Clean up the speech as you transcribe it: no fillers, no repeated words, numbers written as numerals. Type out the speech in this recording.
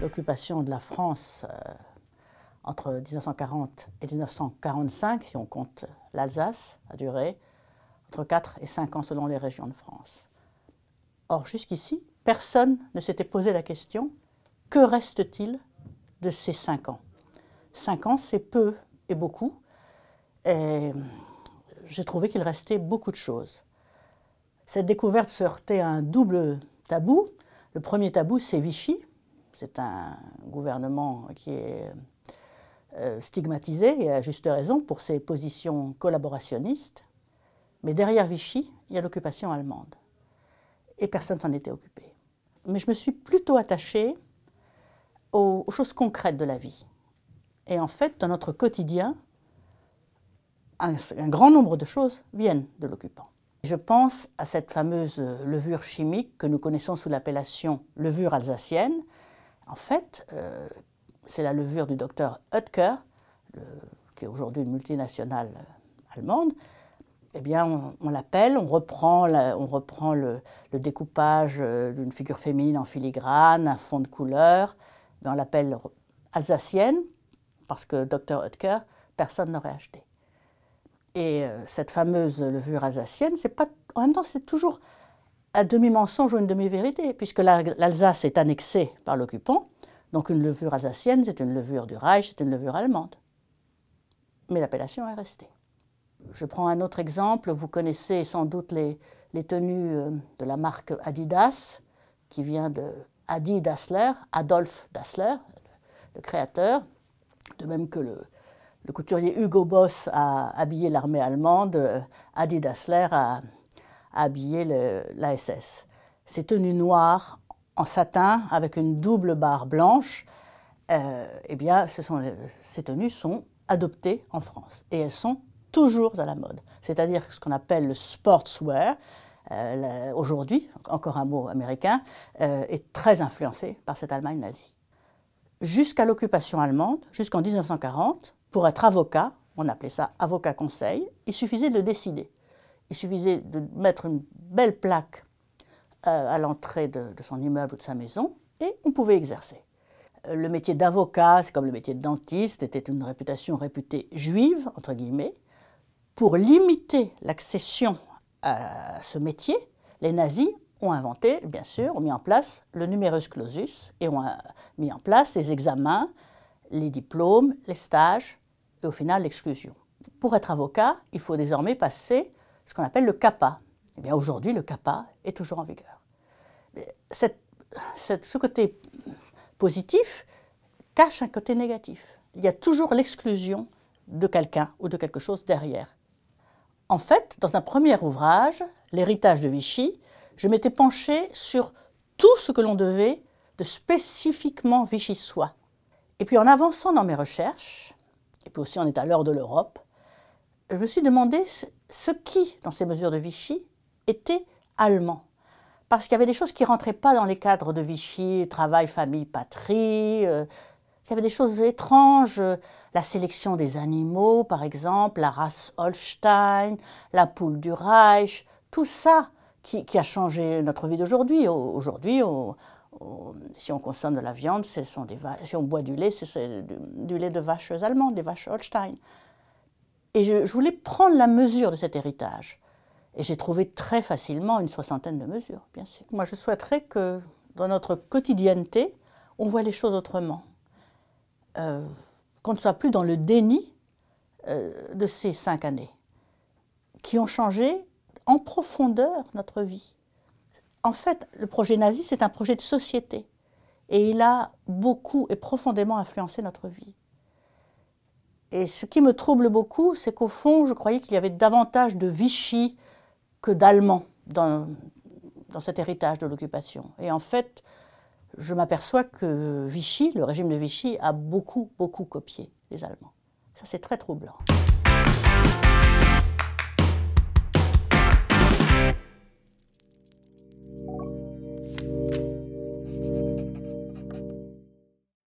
l'occupation de la France entre 1940 et 1945, si on compte l'Alsace, a duré entre 4 et 5 ans selon les régions de France. Or, jusqu'ici, personne ne s'était posé la question, que reste-t-il de ces 5 ans? 5 ans, c'est peu et beaucoup. Et j'ai trouvé qu'il restait beaucoup de choses. Cette découverte se heurtait à un double tabou. Le premier tabou, c'est Vichy. C'est un gouvernement qui est stigmatisé, et à juste raison, pour ses positions collaborationnistes. Mais derrière Vichy, il y a l'occupation allemande. Et personne s'en était occupé. Mais je me suis plutôt attachée aux choses concrètes de la vie. Et en fait, dans notre quotidien, un grand nombre de choses viennent de l'occupant. Je pense à cette fameuse levure chimique que nous connaissons sous l'appellation levure alsacienne. En fait, c'est la levure du docteur Oetker, qui est aujourd'hui une multinationale allemande. Eh bien, on l'appelle, on reprend le découpage d'une figure féminine en filigrane, un fond de couleur, mais on l'appelle alsacienne, parce que Dr Oetker, personne n'aurait acheté. Et cette fameuse levure alsacienne, c'est pas, en même temps, c'est toujours un demi-mensonge ou une demi-vérité, puisque l'Alsace est annexée par l'occupant, donc une levure alsacienne, c'est une levure du Reich, c'est une levure allemande. Mais l'appellation est restée. Je prends un autre exemple, vous connaissez sans doute les tenues de la marque Adidas, qui vient de Adolf Dassler, le créateur, de même que le couturier Hugo Boss a habillé l'armée allemande, Adi Dassler a habillé l'ASS. Ces tenues noires en satin avec une double barre blanche, eh bien, ces tenues sont adoptées en France et elles sont toujours à la mode, c'est-à-dire ce qu'on appelle le sportswear, aujourd'hui, encore un mot américain, est très influencé par cette Allemagne nazie. Jusqu'à l'occupation allemande, jusqu'en 1940, pour être avocat, on appelait ça avocat conseil, il suffisait de décider. Il suffisait de mettre une belle plaque à l'entrée de son immeuble ou de sa maison et on pouvait exercer. Le métier d'avocat, c'est comme le métier de dentiste, était une réputation réputée juive, entre guillemets. Pour limiter l'accession à ce métier, les nazis ont inventé, bien sûr, ont mis en place le numerus clausus et ont mis en place les examens, les diplômes, les stages et au final l'exclusion. Pour être avocat, il faut désormais passer ce qu'on appelle le capa. Eh bien aujourd'hui, le capa est toujours en vigueur. Ce côté positif cache un côté négatif. Il y a toujours l'exclusion de quelqu'un ou de quelque chose derrière. En fait, dans un premier ouvrage, L'héritage de Vichy, je m'étais penchée sur tout ce que l'on devait de spécifiquement vichysois. Et puis en avançant dans mes recherches, et puis aussi on est à l'heure de l'Europe, je me suis demandé ce qui, dans ces mesures de Vichy, était allemand. Parce qu'il y avait des choses qui ne rentraient pas dans les cadres de Vichy, travail, famille, patrie, il y avait des choses étranges, la sélection des animaux par exemple, la race Holstein, la poule du Reich, tout ça. Qui a changé notre vie d'aujourd'hui. Aujourd'hui, si on consomme de la viande, si on boit du lait, c'est du lait de vaches allemandes, des vaches Holstein. Et je voulais prendre la mesure de cet héritage. Et j'ai trouvé très facilement une soixantaine de mesures, bien sûr. Moi, je souhaiterais que, dans notre quotidienneté, on voit les choses autrement. Qu'on ne soit plus dans le déni de ces 5 années, qui ont changé en profondeur notre vie. En fait, le projet nazi, c'est un projet de société. Et il a beaucoup et profondément influencé notre vie. Et ce qui me trouble beaucoup, c'est qu'au fond, je croyais qu'il y avait davantage de Vichy que d'Allemands dans cet héritage de l'occupation. Et en fait, je m'aperçois que Vichy, le régime de Vichy, a beaucoup, beaucoup copié les Allemands. Ça, c'est très troublant.